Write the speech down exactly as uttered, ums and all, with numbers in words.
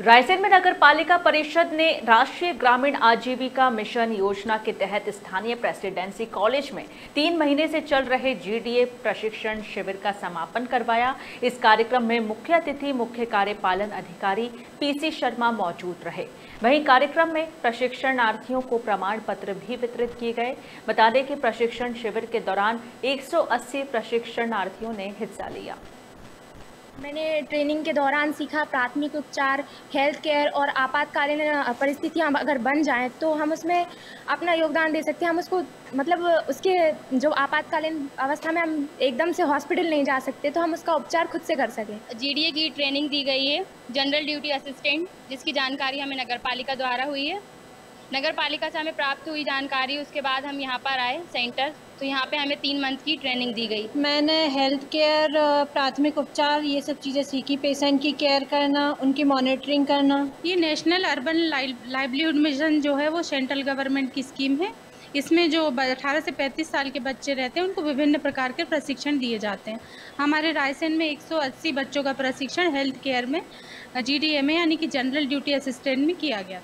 रायसेन में नगर पालिका परिषद ने राष्ट्रीय ग्रामीण आजीविका मिशन योजना के तहत स्थानीय प्रेसिडेंसी कॉलेज में तीन महीने से चल रहे जीडीए प्रशिक्षण शिविर का समापन करवाया। इस कार्यक्रम में मुख्य अतिथि मुख्य कार्यपालन अधिकारी पीसी शर्मा मौजूद रहे। वहीं कार्यक्रम में प्रशिक्षणार्थियों को प्रमाण पत्र भी वितरित किए गए। बता दें कि प्रशिक्षण शिविर के दौरान एक सौ अस्सी प्रशिक्षणार्थियों ने हिस्सा लिया। मैंने ट्रेनिंग के दौरान सीखा प्राथमिक उपचार, हेल्थ केयर और आपातकालीन परिस्थितियां अगर बन जाएं तो हम उसमें अपना योगदान दे सकते हैं। हम उसको मतलब उसके जो आपातकालीन अवस्था में हम एकदम से हॉस्पिटल नहीं जा सकते तो हम उसका उपचार खुद से कर सकें। जीडीए की ट्रेनिंग दी गई है जनरल ड्यूटी असिस्टेंट, जिसकी जानकारी हमें नगर पालिका द्वारा हुई है। नगर पालिका से हमें प्राप्त हुई जानकारी, उसके बाद हम यहाँ पर आए सेंटर, तो यहाँ पे हमें तीन मंथ की ट्रेनिंग दी गई। मैंने हेल्थ केयर, प्राथमिक उपचार, ये सब चीज़ें सीखी, पेशेंट की केयर करना, उनकी मॉनिटरिंग करना। ये नेशनल अर्बन लाइवलीहुड मिशन जो है वो सेंट्रल गवर्नमेंट की स्कीम है। इसमें जो अठारह से पैंतीस साल के बच्चे रहते हैं उनको विभिन्न प्रकार के प्रशिक्षण दिए जाते हैं। हमारे रायसेन में एक सौ अस्सी बच्चों का प्रशिक्षण हेल्थ केयर में जी डी ए में यानी कि जनरल ड्यूटी असिस्टेंट में किया गया।